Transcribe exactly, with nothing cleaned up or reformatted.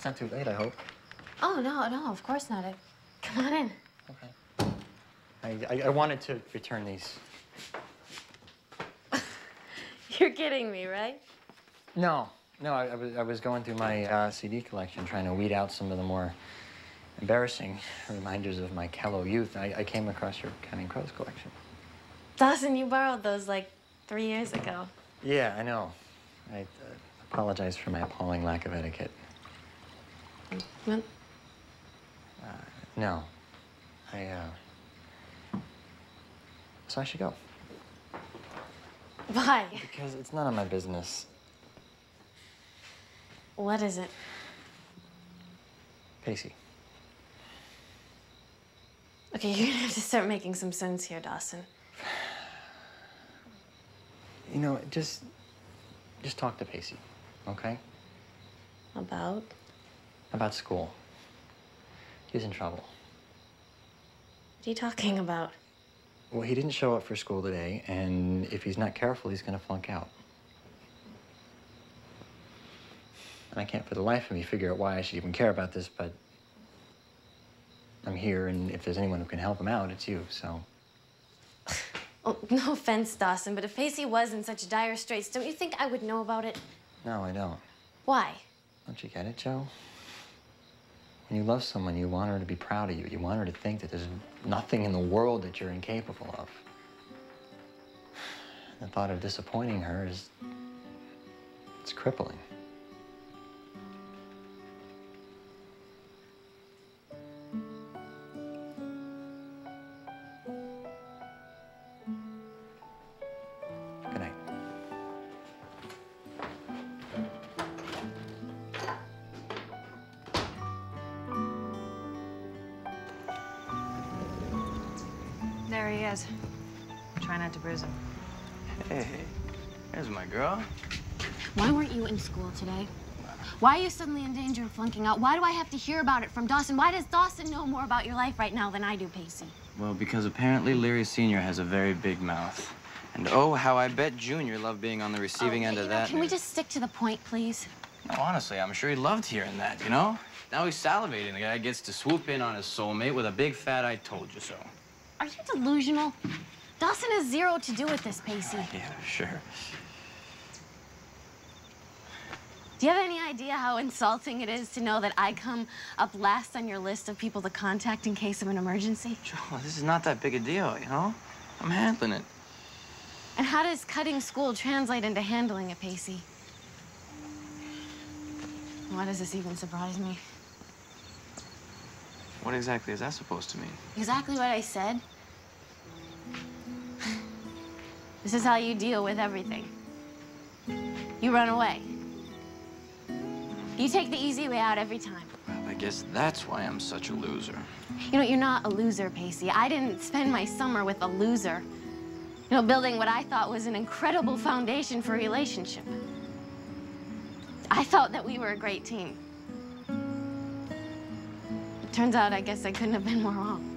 It's not too late, I hope. Oh, no, no, of course not. I... Come on in. Okay. I, I, I wanted to return these. You're kidding me, right? No, no, I, I, was, I was going through my uh, C D collection trying to weed out some of the more embarrassing reminders of my callow youth. I, I came across your Counting Crows collection. Dawson, you borrowed those like three years ago. Yeah, I know. I uh, apologize for my appalling lack of etiquette. What? Uh, no. I, uh... So I should go. Why? Because it's none of my business. What is it? Pacey. Okay, you're gonna have to start making some sense here, Dawson. You know, just... Just talk to Pacey, okay? About? About school. He's in trouble. What are you talking about? Well, he didn't show up for school today, and if he's not careful, he's gonna flunk out. And I can't for the life of me figure out why I should even care about this, but I'm here, and if there's anyone who can help him out, it's you, so. Oh, no offense, Dawson, but if Pacey was in such dire straits, don't you think I would know about it? No, I don't. Why? Don't you get it, Joe? When you love someone, you want her to be proud of you. You want her to think that there's nothing in the world that you're incapable of. The thought of disappointing her is... it's crippling. There he is. Try not to bruise him. Hey, there's my girl. Why weren't you in school today? Why are you suddenly in danger of flunking out? Why do I have to hear about it from Dawson? Why does Dawson know more about your life right now than I do, Pacey? Well, because apparently Leery Senior has a very big mouth. And oh, how I bet Junior loved being on the receiving oh, end of know, that. Can we just stick to the point, please? No, honestly, I'm sure he loved hearing that, you know? Now he's salivating. The guy gets to swoop in on his soulmate with a big fat I told you so. Are you delusional? Dawson has zero to do with this, Pacey. Yeah, sure. Do you have any idea how insulting it is to know that I come up last on your list of people to contact in case of an emergency? Joe, this is not that big a deal, you know? I'm handling it. And how does cutting school translate into handling it, Pacey? Why does this even surprise me? What exactly is that supposed to mean? Exactly what I said. This is how you deal with everything. You run away. You take the easy way out every time. Well, I guess that's why I'm such a loser. You know, you're not a loser, Pacey. I didn't spend my summer with a loser. You know, building what I thought was an incredible foundation for a relationship. I thought that we were a great team. Turns out, I guess I couldn't have been more wrong.